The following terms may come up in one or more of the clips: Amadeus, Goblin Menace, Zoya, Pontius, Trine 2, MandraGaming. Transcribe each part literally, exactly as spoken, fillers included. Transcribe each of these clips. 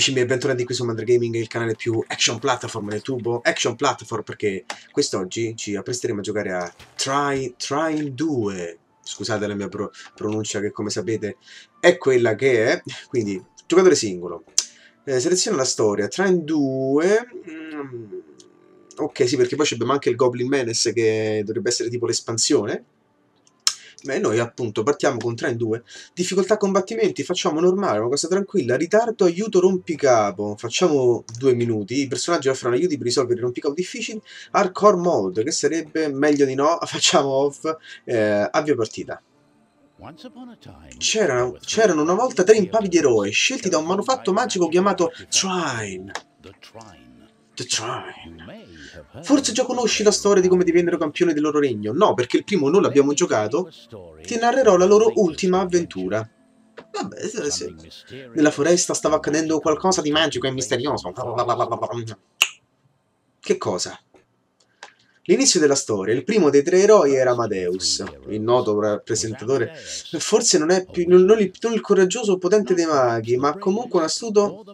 Amici miei, bentornati qui su MandraGaming, il canale più action platform del tubo. Action platform perché quest'oggi ci appresteremo a giocare a Trine due. Scusate la mia pro pronuncia che, come sapete, è quella che è. Quindi, giocatore singolo. Eh, seleziona la storia. Trine due... Mm, ok, sì, perché poi abbiamo anche il Goblin Menace che dovrebbe essere tipo l'espansione. Beh, noi appunto partiamo con Trine due. Difficoltà combattimenti, facciamo normale, una cosa tranquilla. Ritardo, aiuto, rompicapo. Facciamo due minuti. I personaggi offrono aiuti per risolvere i rompicapo difficili. Hardcore mode, che sarebbe meglio di no. Facciamo off. Eh, avvio partita. C'erano una volta tre impavidi eroi, scelti da un manufatto magico chiamato Trine. The Trine. Forse già conosci la storia di come divennero campioni del loro regno. No, perché il primo non l'abbiamo giocato. Ti narrerò la loro ultima avventura. Vabbè, se, se. Nella foresta stava accadendo qualcosa di magico e misterioso. Che cosa? L'inizio della storia. Il primo dei tre eroi era Amadeus, il noto rappresentatore. Forse non è più non, non il, non il coraggioso potente dei maghi, ma comunque un astuto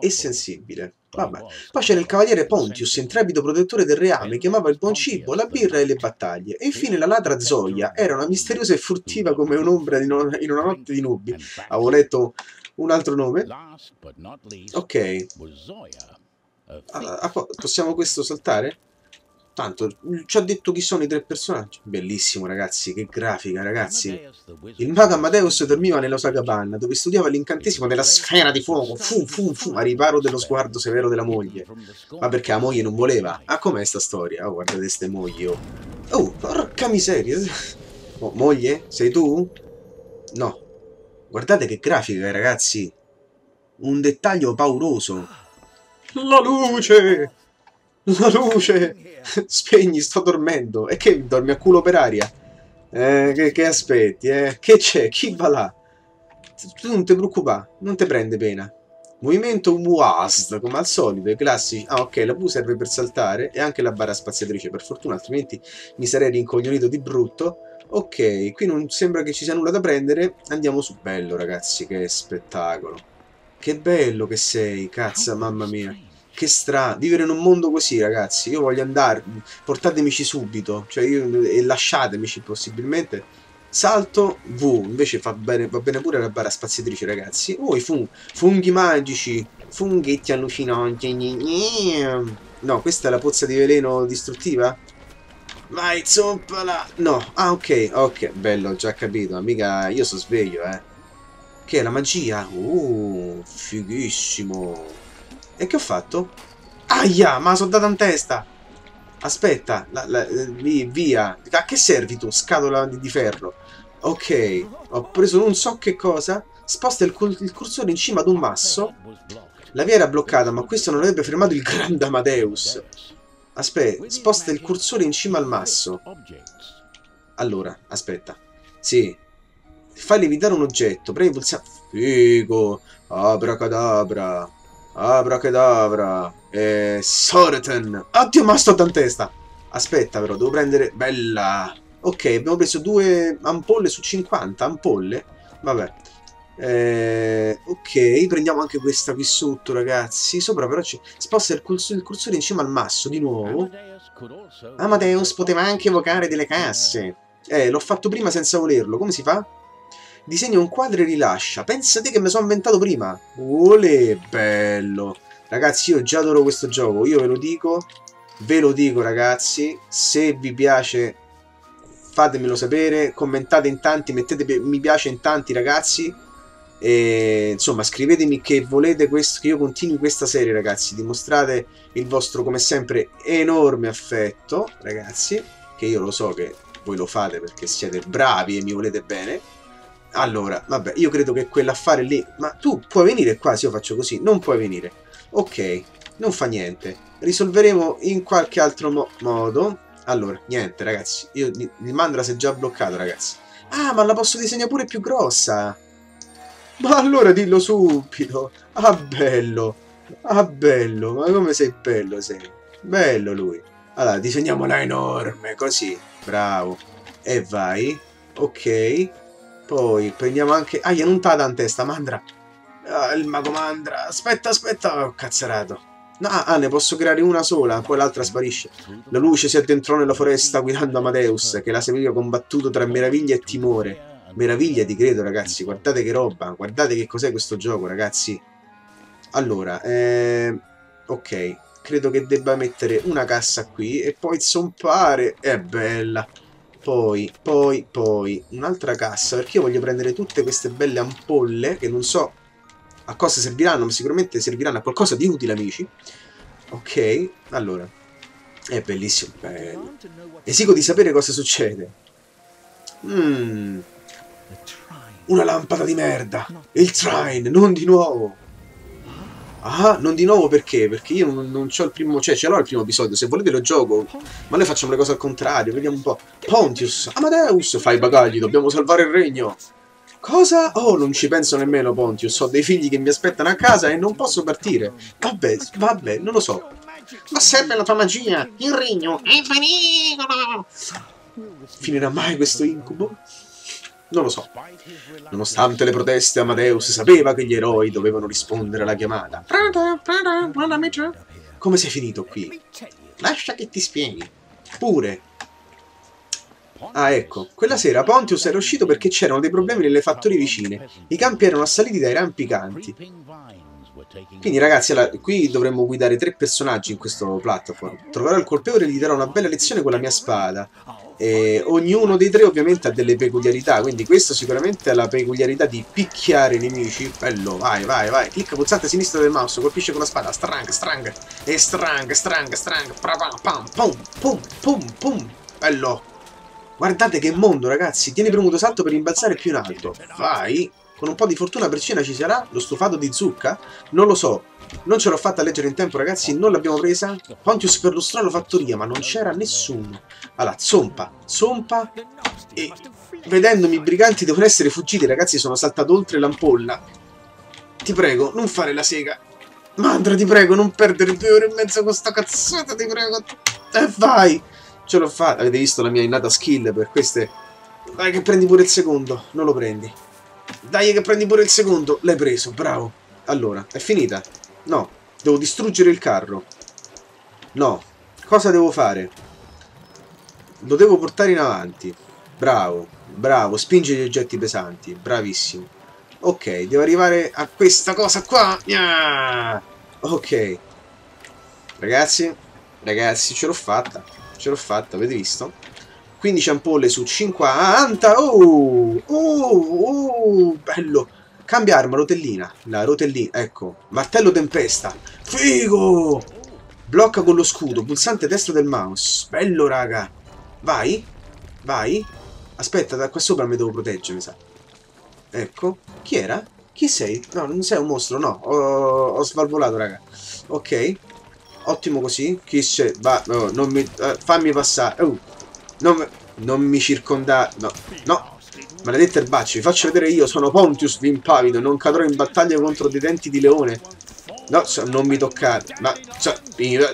e sensibile. Vabbè. Poi c'era il cavaliere Pontius, intrepido protettore del reame, che amava il buon cibo, la birra e le battaglie. E infine la ladra Zoya, era una misteriosa e furtiva come un'ombra in una notte di nubi. Avevo letto un altro nome. Ok. Ah, possiamo questo saltare? Tanto, ci ha detto chi sono i tre personaggi. Bellissimo, ragazzi, che grafica, ragazzi. Il mago Amadeus dormiva nella sua capanna, dove studiava l'incantesimo della sfera di fuoco, fu, fu, fu, a riparo dello sguardo severo della moglie. Ma perché la moglie non voleva? Ah, com'è sta storia? Oh, guardate ste mogli, oh. Oh, porca miseria. Oh, moglie? Sei tu? No. Guardate che grafica, ragazzi. Un dettaglio pauroso. La luce! La luce! Spegni, sto dormendo. E che dormi a culo per aria? Eh, che, che aspetti, eh? Che c'è? Chi va là? Tu non ti preoccupare, non ti prende pena. Movimento W A S D, come al solito, i classici. Ah, ok, la V serve per saltare e anche la barra spaziatrice, per fortuna, altrimenti mi sarei rincoglionito di brutto. Ok, qui non sembra che ci sia nulla da prendere. Andiamo su bello, ragazzi, che spettacolo. Che bello che sei, cazzo, mamma mia. Che strano, vivere in un mondo così, ragazzi. Io voglio andare, portatemici subito, cioè io, e lasciatemici possibilmente. Salto, V, invece fa bene, va bene pure la barra spaziatrice, ragazzi. Oh, i fun funghi magici, funghetti allucinanti. No, questa è la pozza di veleno distruttiva? Vai, zoppala! No, ah, ok, ok, bello, ho già capito, amica, io sono sveglio, eh. Che è la magia? Oh, fighissimo. E che ho fatto? Aia, ma sono data in testa. Aspetta, la, la, via. A che servi tu, scatola di, di ferro? Ok, ho preso non so che cosa. Sposta il, il cursore in cima ad un masso. La via era bloccata, ma questo non avrebbe fermato il grande Amadeus. Aspetta, sposta il cursore in cima al masso. Allora, aspetta. Sì. Fai levitare un oggetto. Premi il pulsante. Figo. Abracadabra. Abracadabra. E... Sorten. Oddio, ma sto in testa. Aspetta però, devo prendere... Bella. Ok, abbiamo preso due ampolle su cinquanta. Ampolle. Vabbè. E... Ok, prendiamo anche questa qui sotto, ragazzi. Sopra però c'è... Sposta il, curs il cursore in cima al masso, di nuovo. Amadeus poteva anche evocare delle casse. Eh, l'ho fatto prima senza volerlo. Come si fa? Disegna un quadro e rilascia. Pensate che me sono inventato prima. Ole, bello. Ragazzi, io già adoro questo gioco. Io ve lo dico. Ve lo dico, ragazzi. Se vi piace, fatemelo sapere. Commentate in tanti. Mettete mi piace in tanti, ragazzi. E, insomma, scrivetemi che volete questo, che io continui questa serie, ragazzi. Dimostrate il vostro, come sempre, enorme affetto, ragazzi. Che io lo so che voi lo fate perché siete bravi e mi volete bene. Allora, vabbè, io credo che quell'affare lì... Ma tu puoi venire qua se io faccio così? Non puoi venire. Ok, non fa niente. Risolveremo in qualche altro mo modo. Allora, niente, ragazzi. Io, il mandra si è già bloccato, ragazzi. Ah, ma la posso disegnare pure più grossa. Ma allora dillo subito. Ah, bello. Ah, bello. Ma come sei bello, sei. Bello lui. Allora, disegniamola enorme, così. Bravo. E vai. Ok. Poi prendiamo anche... Ah, io non t'ha da in testa, Mandra. Ah, il mago mandra. Aspetta, aspetta. Ho cazzerato. No, ah, ne posso creare una sola, poi l'altra sparisce. La luce si addentrò nella foresta guidando Amadeus, che la seguiva combattuto tra meraviglia e timore. Meraviglia ti credo, ragazzi. Guardate che roba. Guardate che cos'è questo gioco, ragazzi. Allora, eh, ok. Credo che debba mettere una cassa qui e poi zompare. È bella. Poi, poi, poi un'altra cassa, perché io voglio prendere tutte queste belle ampolle che non so a cosa serviranno, ma sicuramente serviranno a qualcosa di utile, amici. Ok, allora. È bellissimo, bello. Esigo di sapere cosa succede. Mmm. Una lampada di merda. Il Trine, non di nuovo. Ah, non di nuovo perché? Perché io non, non c'ho il primo... Cioè, ce l'ho il primo episodio, se volete lo gioco. Ma noi facciamo le cose al contrario, vediamo un po'. Pontius, Amadeus, fai i bagagli, dobbiamo salvare il regno. Cosa? Oh, non ci penso nemmeno, Pontius. Ho dei figli che mi aspettano a casa e non posso partire. Vabbè, vabbè, non lo so. Ma serve la tua magia, il regno è in pericolo. Finirà mai questo incubo? Non lo so. Nonostante le proteste, Amadeus sapeva che gli eroi dovevano rispondere alla chiamata. Come sei finito qui? Lascia che ti spieghi. Pure. Ah, ecco. Quella sera Pontius era uscito perché c'erano dei problemi nelle fattorie vicine. I campi erano assaliti dai rampicanti. Quindi, ragazzi, allora, qui dovremmo guidare tre personaggi in questo platform. Troverò il colpevole e gli darò una bella lezione con la mia spada. E ognuno dei tre ovviamente ha delle peculiarità, quindi questo sicuramente ha la peculiarità di picchiare i nemici. Bello, vai, vai, vai. Clicca pulsante sinistro del mouse, colpisce con la spada. Strang, strang, e strang, strang, strang. Pam, pam, pum, pum, pum, pum. Bello. Guardate che mondo, ragazzi. Tieni premuto salto per rimbalzare più in alto. Vai. Con un po' di fortuna per cena ci sarà lo stufato di zucca? Non lo so. Non ce l'ho fatta leggere in tempo, ragazzi, non l'abbiamo presa. Pontius perlustrò la fattoria, ma non c'era nessuno. Allora, zompa, zompa. E vedendomi i briganti devono essere fuggiti, ragazzi, sono saltato oltre l'ampolla. Ti prego, non fare la sega. Mandra, ti prego, non perdere due ore e mezzo con sta cazzata, ti prego. E vai! Ce l'ho fatta. Avete visto la mia innata skill per queste... Dai che prendi pure il secondo, non lo prendi. Dai che prendi pure il secondo, l'hai preso, bravo. Allora, è finita. No, devo distruggere il carro. No, cosa devo fare? Lo devo portare in avanti. Bravo, bravo, spingi gli oggetti pesanti, bravissimo. Ok, devo arrivare a questa cosa qua. Ah! Ok. Ragazzi, ragazzi, ce l'ho fatta. Ce l'ho fatta, avete visto? quindici ampolle su cinquanta. Oh, oh, oh, bello. Cambia arma, rotellina. La rotellina, ecco. Martello tempesta. Figo! Blocca con lo scudo. Pulsante destro del mouse. Bello, raga. Vai. Vai. Aspetta, da qua sopra mi devo proteggere, mi sa. Ecco. Chi era? Chi sei? No, non sei un mostro, no. Ho, ho svalvolato, raga. Ok. Ottimo così. Chi c'è? Va, no, non mi... Uh, fammi passare. Oh. Non, non mi circonda... No. No. Maledetta erbaccia, vi faccio vedere io, sono Pontius l'impavido, non cadrò in battaglia contro dei denti di leone. No, so, non mi toccate. Ma... So,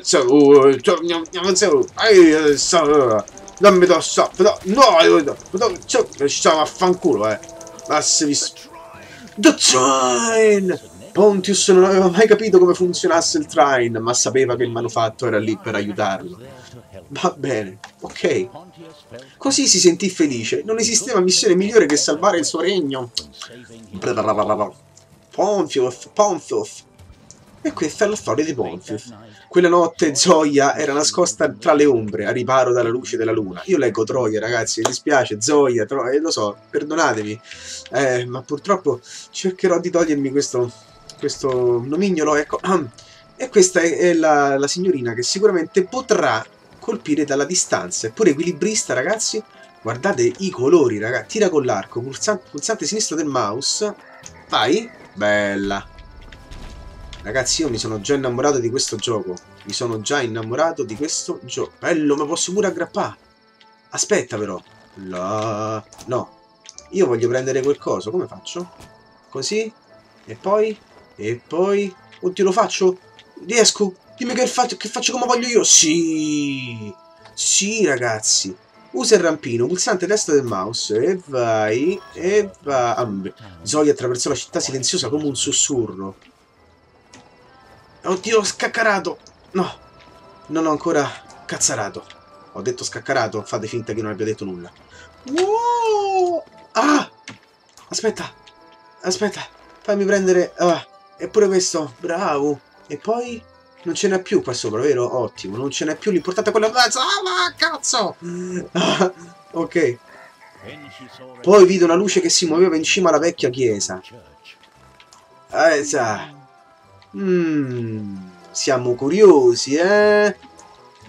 so, uh, so, non mi do... So, no, no, no, so, so, vaffanculo, eh. Ma se vi... The Trine! Pontius non aveva mai capito come funzionasse il Trine, ma sapeva che il manufatto era lì per aiutarlo. Va bene, ok. Così si sentì felice. Non esisteva missione migliore che salvare il suo regno. Pontius, Pontius. E questa è la storia di Pontius. Quella notte Zoya era nascosta tra le ombre, a riparo dalla luce della luna. Io leggo Troia, ragazzi, mi dispiace. Zoya, Troia, lo so, perdonatemi. Eh, ma purtroppo cercherò di togliermi questo, questo nomignolo, ecco. E questa è la, la signorina che sicuramente potrà colpire dalla distanza. È pure equilibrista, ragazzi. Guardate i colori, ragazzi. Tira con l'arco, pulsante, pulsante sinistro del mouse. Vai. Bella. Ragazzi, io mi sono già innamorato di questo gioco. Mi sono già innamorato di questo gioco. Bello, ma posso pure aggrappare. Aspetta però. La... No. Io voglio prendere quel coso. Come faccio? Così. E poi. E poi. Oddio, lo faccio. Riesco. Dimmi che faccio, che faccio come voglio io. Sì. Sì, ragazzi. Usa il rampino, pulsante destra del mouse. E vai, e vai. Ah, Zoya attraversò la città silenziosa come un sussurro. Oddio, ho scaccarato. No, non ho ancora cazzarato. Ho detto scaccarato, fate finta che non abbia detto nulla. Wow! Ah! Aspetta, aspetta, fammi prendere... Ah, eppure questo, bravo. E poi... Non ce n'è più qua sopra, vero? Ottimo, non ce n'è più, l'importante è quello... Ah, ma cazzo! Ok. Poi vide una luce che si muoveva in cima alla vecchia chiesa. Ah, esatto. Mm, siamo curiosi, eh?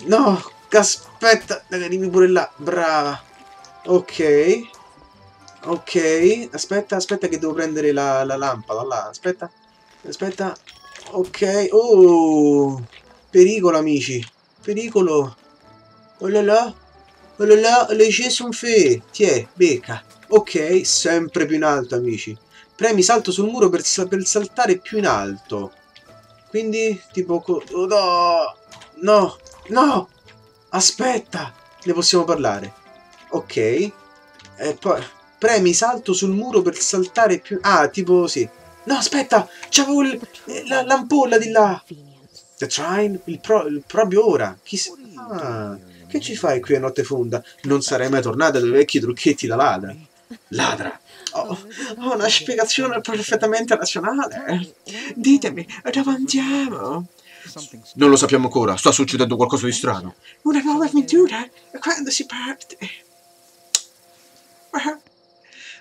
No, aspetta, arrivi pure là, brava. Ok. Ok, aspetta, aspetta che devo prendere la, la lampada, là, aspetta. Aspetta. Ok, oh, pericolo amici, pericolo, oh là là, oh là là, le Jason Fe, tiè, becca, ok, sempre più in alto amici, premi salto sul muro per, per saltare più in alto, quindi tipo, oh no, no, no, aspetta, ne possiamo parlare, ok, e poi, premi salto sul muro per saltare più, ah, tipo sì. No, aspetta, c'avevo l'ampolla di là. The Trine, il, pro, il proprio ora. Chissà, ah, che ci fai qui a notte fonda? Non sarei mai tornata dai vecchi trucchetti da ladra. Ladra. Ho oh, oh, una spiegazione perfettamente razionale. Ditemi, dove andiamo? Non lo sappiamo ancora, sta succedendo qualcosa di strano. Una nuova avventura? Quando si parte?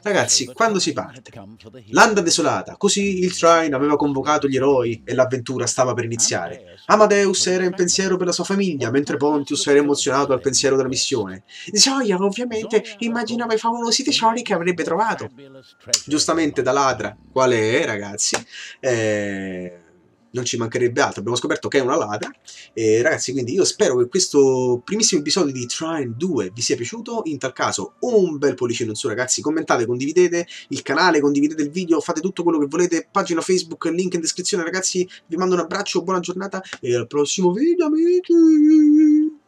Ragazzi, quando si parte? Landa desolata, così il Trine aveva convocato gli eroi e l'avventura stava per iniziare. Amadeus era in pensiero per la sua famiglia, mentre Pontius era emozionato al pensiero della missione. Zoya, ovviamente, immaginava i favolosi tesori che avrebbe trovato. Giustamente da ladra, quale è, ragazzi? Eh... Non ci mancherebbe altro, abbiamo scoperto che è una ladra. E ragazzi, quindi io spero che questo primissimo episodio di Trine due vi sia piaciuto. In tal caso un bel pollicino in su ragazzi, commentate, condividete il canale, condividete il video, fate tutto quello che volete. Pagina Facebook, link in descrizione ragazzi. Vi mando un abbraccio, buona giornata e al prossimo video amici.